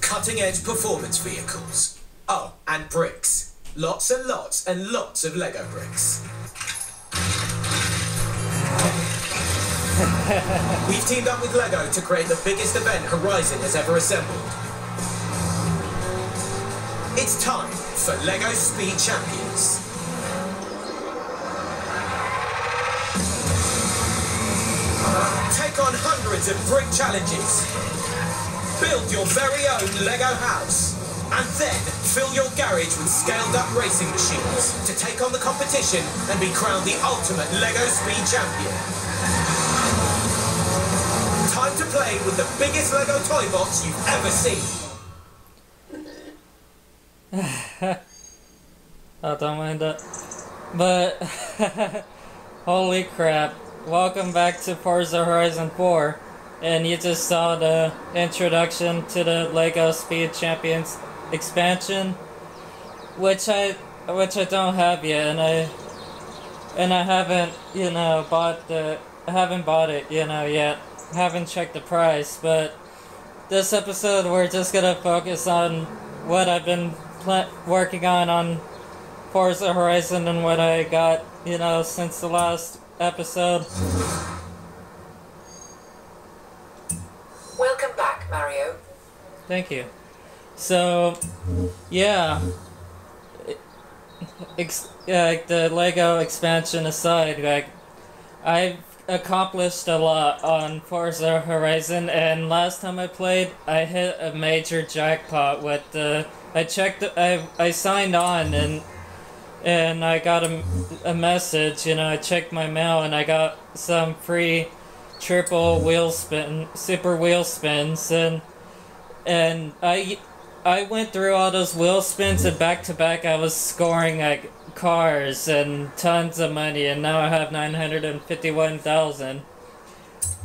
Cutting-edge performance vehicles. Oh, and bricks. Lots and lots and lots of Lego bricks. We've teamed up with Lego to create the biggest event Horizon has ever assembled. It's time for Lego Speed Champions. Take on hundreds of brick challenges. Build your very own Lego house. And then fill your garage with scaled-up racing machines to take on the competition and be crowned the ultimate Lego Speed Champion. Time to play with the biggest Lego toy box you've ever seen. I don't mind that. But holy crap. Welcome back to Forza Horizon 4. And you just saw the introduction to the LEGO Speed Champions expansion, which I don't have yet, and I haven't, you know, haven't bought it, you know, yet. Haven't checked the price, but this episode we're just gonna focus on what I've been working on Forza Horizon and what I got, you know, since the last episode. Welcome back, Mario. Thank you. So, yeah, the LEGO expansion aside, like, I've accomplished a lot on Forza Horizon, and last time I played, I hit a major jackpot with the, I signed on and I got a message, you know, I checked my mail and I got some free triple wheel spin, super wheel spins, and I went through all those wheel spins, and back to back I was scoring like cars and tons of money, and now I have 951,000.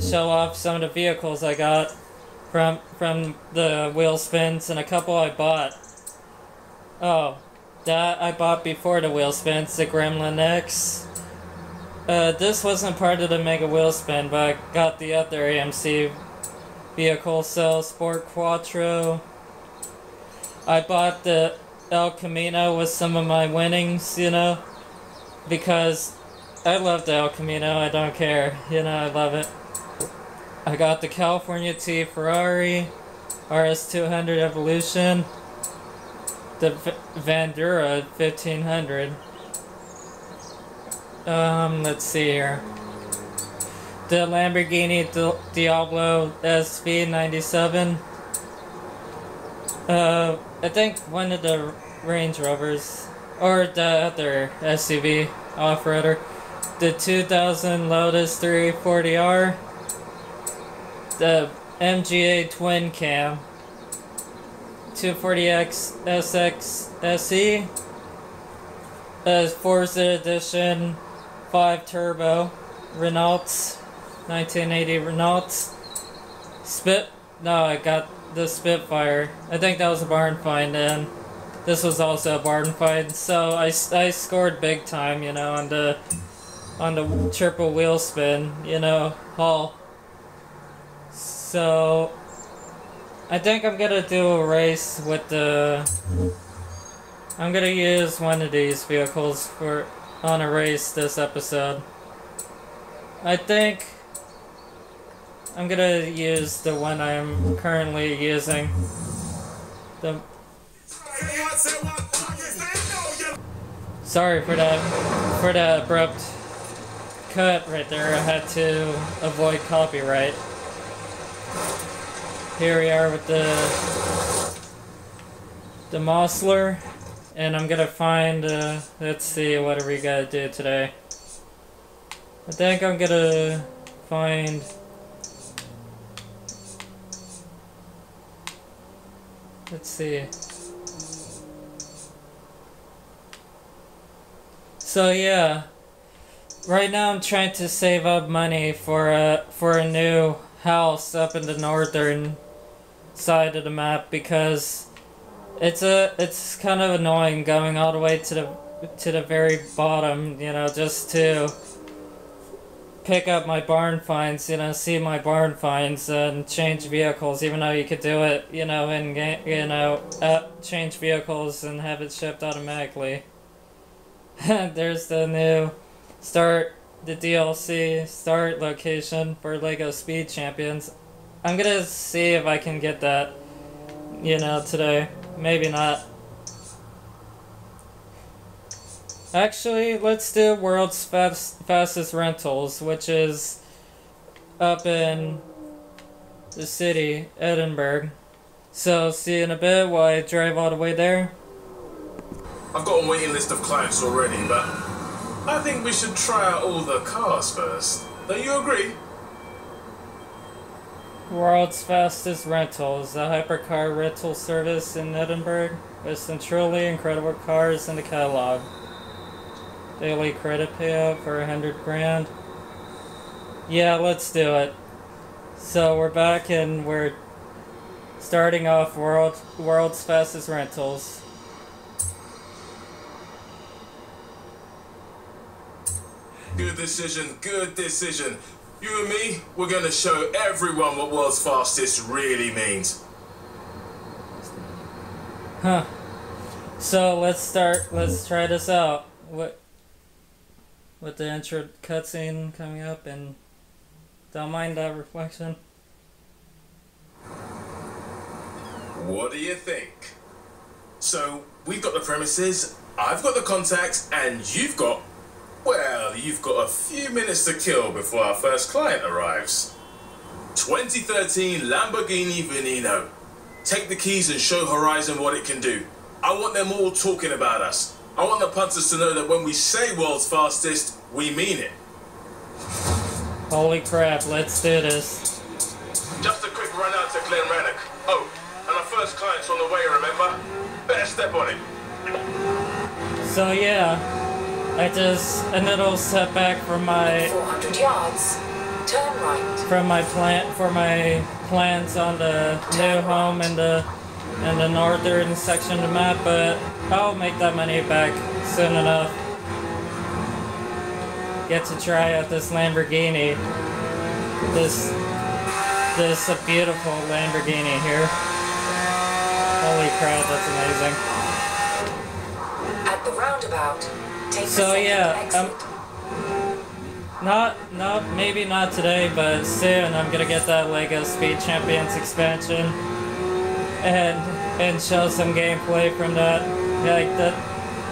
Show off some of the vehicles I got from the wheel spins, and a couple I bought. Oh, that I bought before the wheel spins, the Gremlin X. This wasn't part of the Mega Wheel Spin, but I got the other AMC vehicle, so Sport Quattro. I bought the El Camino with some of my winnings, you know, because I love the El Camino, I don't care, you know, I love it. I got the California T Ferrari, RS200 Evolution, the Vandura 1500. Let's see here. The Lamborghini Diablo SV97. I think one of the Range Rovers, or the other SUV off-roader. The 2000 Lotus 340R. The MGA Twin Cam. 240X SX SE. Forza Edition 5 Turbo, Renault, 1980 Renault, I got the Spitfire, I think that was a barn find, and this was also a barn find, so I scored big time, you know, on the triple wheel spin, you know, haul. So, I think I'm gonna do a race with the, I'm gonna use one of these vehicles for, on a race this episode. I think I'm gonna use the one I'm currently using. Sorry for the abrupt cut right there. I had to avoid copyright. Here we are with the Mosler. And I'm gonna find, let's see, what are we gonna do today? I think I'm gonna find, let's see. So yeah, right now I'm trying to save up money for a new house up in the northern side of the map, because it's kind of annoying going all the way to the very bottom, you know, just to pick up my barn finds, you know, see my barn finds and change vehicles, even though you could do it, you know, change vehicles and have it shipped automatically. There's the new DLC start location for LEGO Speed Champions. I'm gonna see if I can get that, you know, today. Maybe not. Actually, let's do World's Fastest Rentals, which is up in the city, Edinburgh. So, see you in a bit while I drive all the way there. I've got a waiting list of clients already, but I think we should try out all the cars first. Don't you agree? World's Fastest Rentals, a hypercar rental service in Edinburgh with some truly incredible cars in the catalog. Daily credit payout for 100 grand. Yeah, let's do it. So we're back and we're starting off World's Fastest Rentals. Good decision, good decision. You and me, we're gonna show everyone what World's Fastest really means. Huh. So let's try this out. What? With the intro cutscene coming up, and don't mind that reflection. What do you think? So, we've got the premises, I've got the contacts, and you've got... well, you've got a few minutes to kill before our first client arrives. 2013 Lamborghini Veneno. Take the keys and show Horizon what it can do. I want them all talking about us. I want the punters to know that when we say World's Fastest, we mean it. Holy crap, let's do this. Just a quick run out to Glenn Rannick. Oh, and our first client's on the way, remember? Better step on it. So yeah, I just a little setback from my 400 yards. Turn right. From my plans on the new home and the northern section of the map, but I'll make that money back soon enough. Get to try out this Lamborghini. This a beautiful Lamborghini here. Holy crap, that's amazing. At the roundabout, take so the yeah, exit. Not maybe not today, but soon I'm gonna get that LEGO Speed Champions expansion. And show some gameplay from that. Like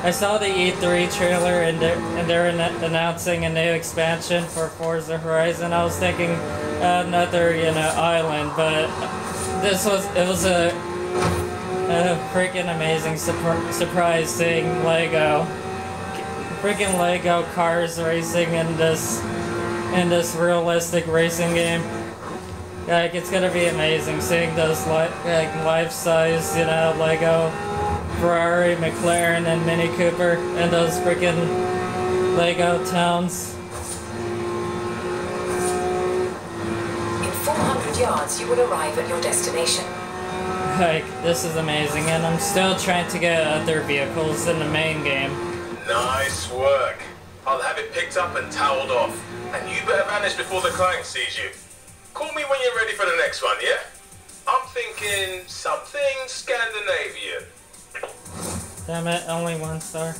I saw the E3 trailer and they're announcing a new expansion for Forza Horizon. I was thinking another, you know, island, but this was a freaking amazing surprise seeing LEGO, freaking LEGO cars racing in this realistic racing game. Like, it's gonna be amazing seeing those life-size, you know, LEGO, Ferrari, McLaren, and Mini Cooper, and those freaking LEGO towns. In 400 yards, you will arrive at your destination. Like, this is amazing, and I'm still trying to get other vehicles in the main game. Nice work. I'll have it picked up and toweled off, and you better vanish before the client sees you. Call me when you're ready for the next one, yeah? I'm thinking something Scandinavian. Damn it, only 1 star.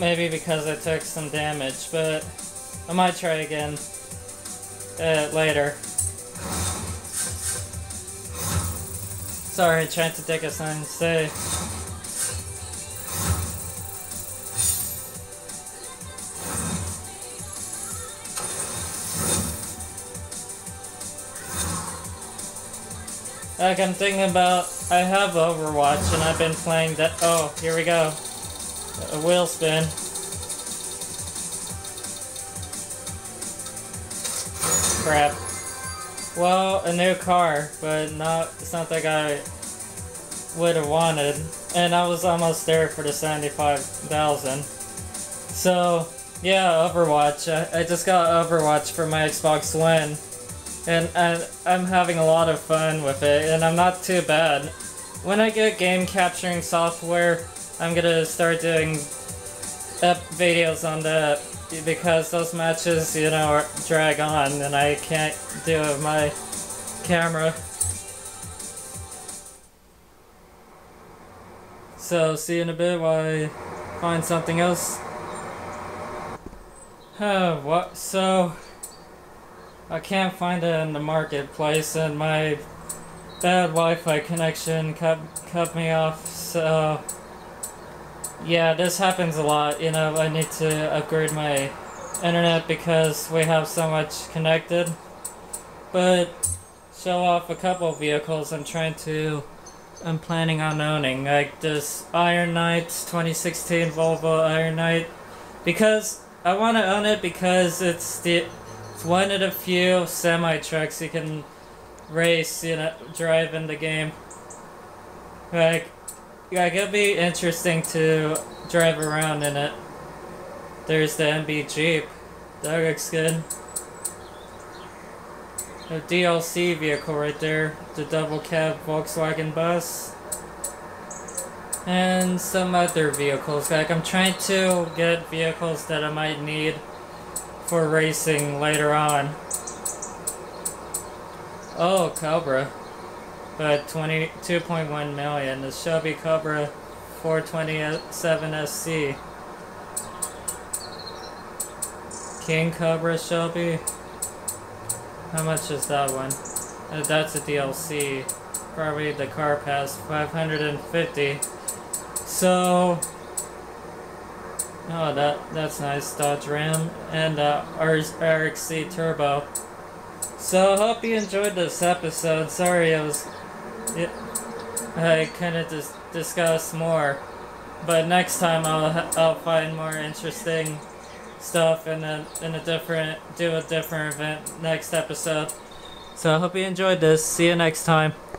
Maybe because I took some damage, but I might try again later. Sorry, trying to take a sign to say. Like, I'm thinking about, I have Overwatch and I've been playing that. Oh, here we go. A wheel spin. Crap. Well, a new car, but it's not that I would have wanted. And I was almost there for the 75,000. So, yeah, Overwatch. I just got Overwatch for my Xbox One. And I'm having a lot of fun with it, and I'm not too bad. When I get game capturing software, I'm gonna start doing videos on that. because those matches, you know, are drag on and I can't deal with my camera. So, see you in a bit while I find something else. So, I can't find it in the marketplace and my bad Wi-Fi connection cut me off, so yeah, this happens a lot. You know, I need to upgrade my internet because we have so much connected. But show off a couple of vehicles I'm planning on owning, like this Iron Knight 2016 Volvo Iron Knight, because I want to own it because it's one of the few semi trucks you can race, you know, drive in the game. Like it'll be interesting to drive around in it. There's the MB Jeep. That looks good. A DLC vehicle right there. The double cab Volkswagen bus. And some other vehicles. Like, I'm trying to get vehicles that I might need for racing later on. Oh, Cobra. But 22.1 million. The Shelby Cobra 427 SC. King Cobra Shelby. How much is that one? That's a DLC. Probably the car pass. 550. So, oh, that's nice. Dodge Ram and RXC Turbo. So, hope you enjoyed this episode. Sorry, I couldn't discuss more, but next time I'll find more interesting stuff and do a different event next episode. So I hope you enjoyed this. See you next time.